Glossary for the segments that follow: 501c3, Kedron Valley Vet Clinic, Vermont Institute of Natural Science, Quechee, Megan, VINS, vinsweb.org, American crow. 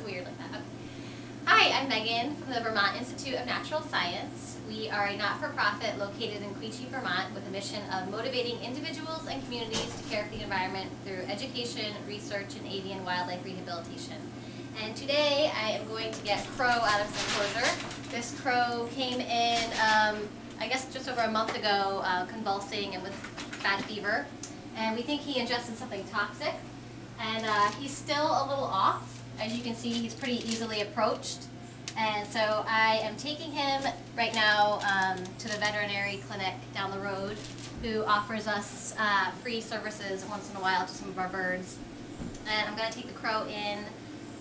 so weird like that. Okay. Hi, I'm Megan from the Vermont Institute of Natural Science. We are a not-for-profit located in Quechee, Vermont, with a mission of motivating individuals and communities to care for the environment through education, research, and avian wildlife rehabilitation. And today I am going to get crow out of some enclosure. This crow came in, I guess just over a month ago, convulsing and with bad fever. And we think he ingested something toxic. And he's still a little off. As you can see, he's pretty easily approached. And so I am taking him right now to the veterinary clinic down the road, who offers us free services once in a while to some of our birds. And I'm going to take the crow in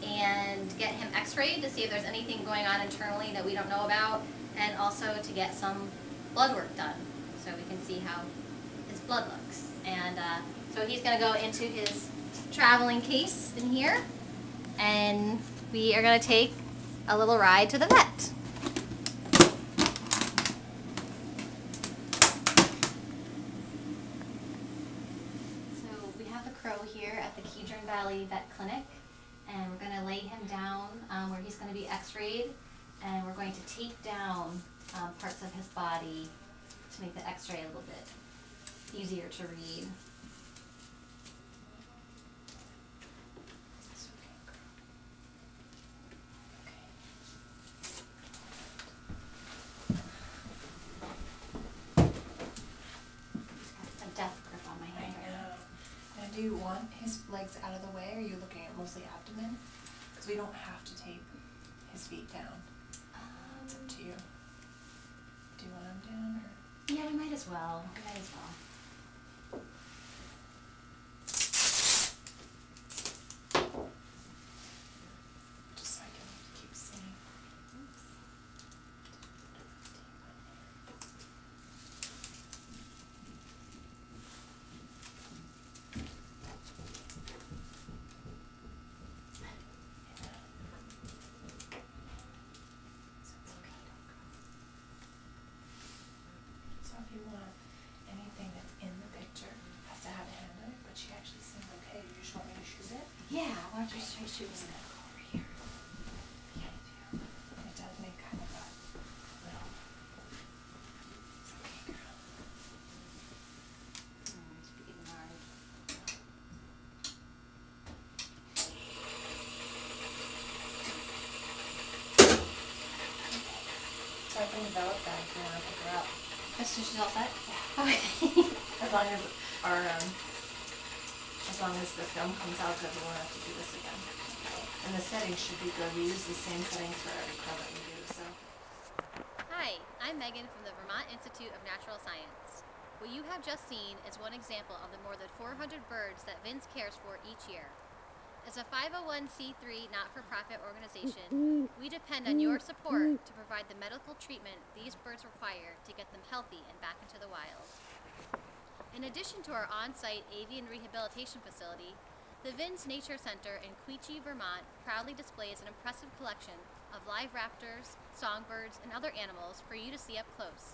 and get him x-rayed to see if there's anything going on internally that we don't know about, and also to get some blood work done so we can see how his blood looks. And so he's going to go into his traveling case in here. And we are going to take a little ride to the vet. So we have the crow here at the Kedron Valley Vet Clinic, and we're going to lay him down where he's going to be x-rayed, and we're going to take down parts of his body to make the x-ray a little bit easier to read. Do you want his legs out of the way, or are you looking at mostly abdomen? Because we don't have to tape his feet down. It's up to you. Do you want him down? Or? Yeah, we might as well. Okay. We might as well. If you want anything that's in the picture, it has to have a handle, but she actually seems okay. You just want me to shoot it? Yeah, why don't you shoot it? Over here. Yeah, it does make kind of a little. It's okay, girl. It's beating hard. So I can develop that if you want to pick her up. So she's all set? Yeah. Okay. as long as the film comes out good, we won't have to do this again. And the settings should be good. We use the same settings for every club that we do, so. Hi, I'm Megan from the Vermont Institute of Natural Science. What you have just seen is one example of the more than 400 birds that Vince cares for each year. As a 501c3 not-for-profit organization, we depend on your support to provide the medical treatment these birds require to get them healthy and back into the wild. In addition to our on-site avian rehabilitation facility, the Vins Nature Center in Quechee, Vermont proudly displays an impressive collection of live raptors, songbirds, and other animals for you to see up close.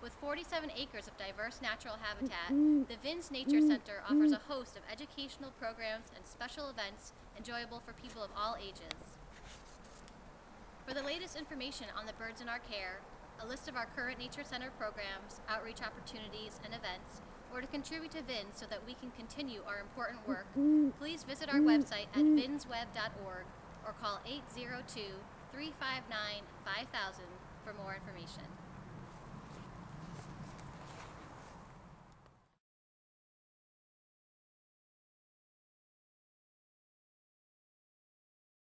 With 47 acres of diverse natural habitat, the Vins Nature Center offers a host of educational programs and special events enjoyable for people of all ages. For the latest information on the birds in our care, a list of our current Nature Center programs, outreach opportunities, and events, or to contribute to Vins so that we can continue our important work, please visit our website at vinsweb.org or call 802-359-5000 for more information.